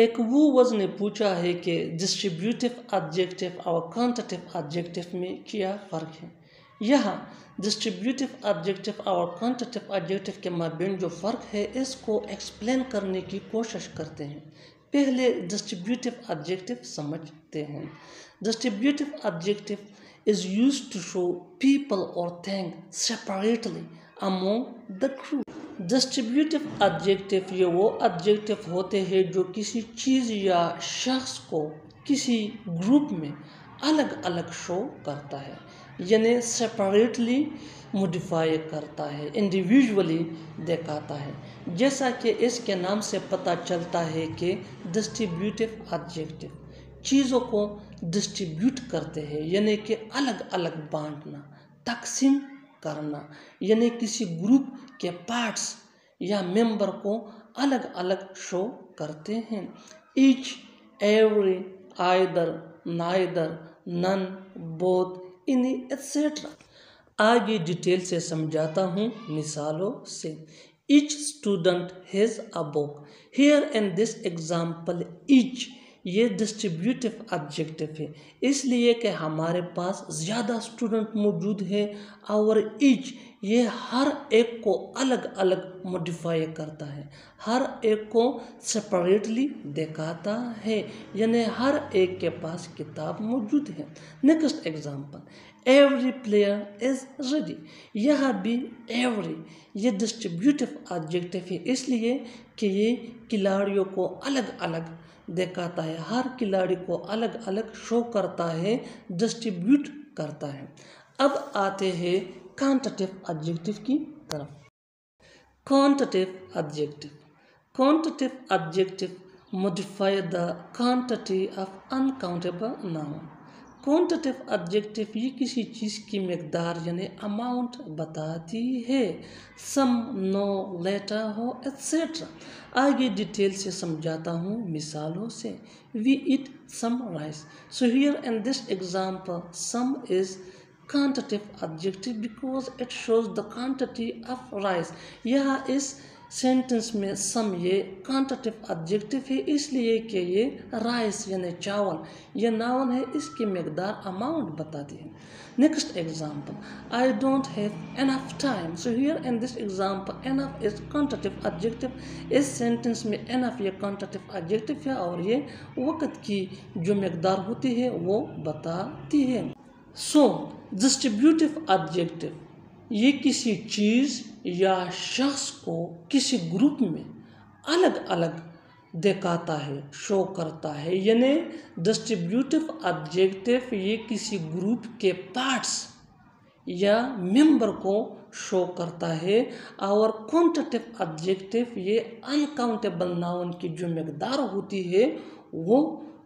एकवू was ने पूछा है कि डिस्ट्रीब्यूटिव एडजेक्टिव और क्वांटिटेटिव एडजेक्टिव में क्या फ़र्क है। यहाँ डिस्ट्रीब्यूटिव एडजेक्टिव और क्वांटिटेटिव एडजेक्टिव के माबेन जो फ़र्क है इसको एक्सप्लेन करने की कोशिश करते हैं। पहले डिस्ट्रीब्यूटिव एडजेक्टिव समझते हैं। Distributive adjective is used to show people और thing separately among the group. Distributive adjective ये वो एडजेक्टिव होते हैं जो किसी चीज़ या शख्स को किसी ग्रुप में अलग अलग शो करता है, यानी सेपरेटली मॉडिफाई करता है, इंडिविजुअली दिखाता है। जैसा कि इसके नाम से पता चलता है कि डिस्ट्रीब्यूटिव एडजेक्टिव चीज़ों को डिस्ट्रीब्यूट करते हैं, यानी कि अलग अलग बांटना, तकसीम करना, यानी किसी ग्रुप के पार्ट्स या मेंबर को अलग अलग शो करते हैं। Each, every, either, neither, none, both, any etcetera. आगे डिटेल से समझाता हूँ मिसालों से। Each student has a book. Here in this example each ये डिस्ट्रीब्यूटिव एडजेक्टिव है, इसलिए कि हमारे पास ज़्यादा स्टूडेंट मौजूद है और ईच ये हर एक को अलग अलग मॉडिफाई करता है, हर एक को सेपरेटली दिखाता है, यानी हर एक के पास किताब मौजूद है। Next example every player is ready. यह भी एवरी ये डिस्ट्रीब्यूटिव एडजेक्टिव है, इसलिए कि ये खिलाड़ियों को अलग अलग दिखाता है, हर खिलाड़ी को अलग अलग शो करता है, डिस्ट्रीब्यूट करता है। अब आते हैं क्वांटिटेटिव एडजेक्टिव की तरफ। Quantitative adjective. Quantitative adjective modify the quantity of uncountable noun. Quantitative adjective ये किसी चीज़ की मकदार यानी अमाउंट बताती है। Some, no, little whole etcetera. आगे डिटेल से समझाता हूँ मिसालों से। We eat some rice. So here in this example some is quantitative adjective because it shows the quantity of rice. यहाँ इस सेंटेंस में सम ये क्वांटिटेटिव एडजेक्टिव है, इसलिए कि ये राइस यानी चावल यह नाउन है, इसकी मकदार अमाउंट बताती है। Next example I don't have enough time. So here in this example enough is quantitative adjective. इस सेंटेंस में एनफ ये क्वांटिटेटिव एडजेक्टिव है और ये वक्त की जो मकदार होती है वो बताती है। सो डिस्ट्रीब्यूटिव एडजेक्टिव ये किसी चीज़ या शख्स को किसी ग्रुप में अलग अलग दिखाता है, शो करता है, यानी डिस्ट्रीब्यूटिव एडजेक्टिव ये किसी ग्रुप के पार्ट्स या मेंबर को शो करता है। और क्वांटिटेटिव एडजेक्टिव ये अनकाउंटेबल नाउन की जो मकदार होती है वो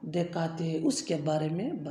दिखाते हैं, उसके बारे में